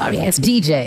sorry ass DJ.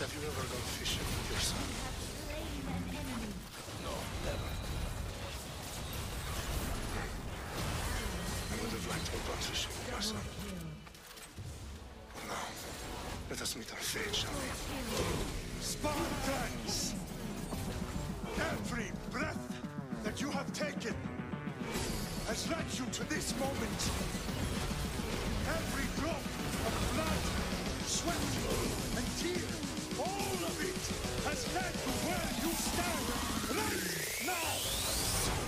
Have you ever gone fishing with your son? No, never. I would have liked to have gone fishing with my son. But now, let us meet our fate, shall we? Spartans! Every breath that you have taken has led you to this moment. Every drop of blood, sweat, and tears. All of it has led to where you stand right now!